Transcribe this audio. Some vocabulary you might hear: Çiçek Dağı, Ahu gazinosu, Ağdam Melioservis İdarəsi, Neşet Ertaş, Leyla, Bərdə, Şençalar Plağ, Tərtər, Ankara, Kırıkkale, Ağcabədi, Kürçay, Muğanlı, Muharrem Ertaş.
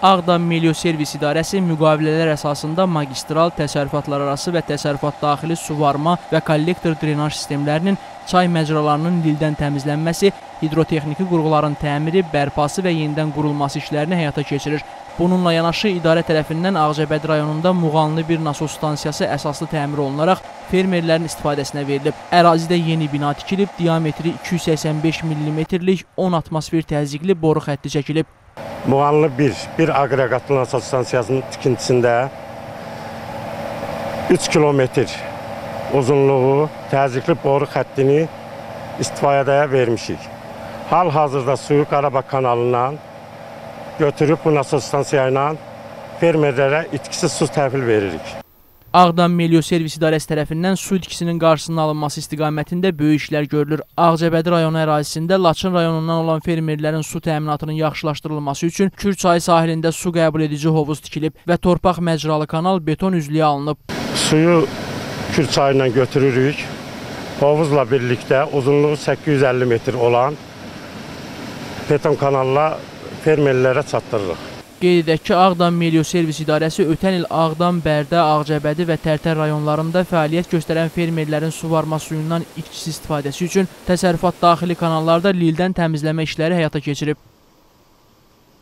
Ağdam Melioservis İdarəsi müqavilələr əsasında magistral, təsərrüfatlar arası və təsərrüfat daxili suvarma və kollektor drenaj sistemlərinin, çay məcralarının lildən təmizlənməsi, hidrotexniki qurğuların təmiri, bərpası və yenidən qurulması işlərini həyata keçirir. Bununla yanaşı idarə tərəfindən Ağcabədi rayonunda Muğanlı bir nasos stansiyası əsaslı təmir olunaraq fermerlərin istifadəsinə verilib. Ərazidə yeni bina tikilib, diametri 285 mm-lik 10 atmosfer təzyiqli boru xətti çəkilib. Muğanlı bir agregatlı nasos stansiyasının tikintisində 3 kilometr uzunluğu təzyiqli boru xəttini istifadəyə vermişik. Hal-hazırda suyu Qarabağ kanalından götürüb bu nasos stansiyayla fermerlərə itkisiz su təhvil veririk. Ağdam Melioservis İdarəsi tərəfindən su itkisinin qarşısının alınması istiqamətində böyük işlər görülür. Ağcabədi rayonu ərazisində Laçın rayonundan olan fermerlərin su təminatının yaxşılaşdırılması üçün Kürçay sahilində su qəbul edici hovuz tikilib və torpaq məcralı kanal beton üzlüyə alınıb. Suyu Kürçay ilə götürürük. Hovuzla birlikdə uzunluğu 850 metr olan beton kanalla fermerlərə çatdırırıq. Qeyd edək ki, Ağdam Melioservis İdarəsi ötən il Ağdam, Bərdə, Ağcabədi və Tərtər rayonlarında fəaliyyət göstərən fermerlərin suvarma suyundan itkisiz istifadəsi üçün təsərrüfat daxili kanallarda lildən təmizləmə işləri həyata keçirib.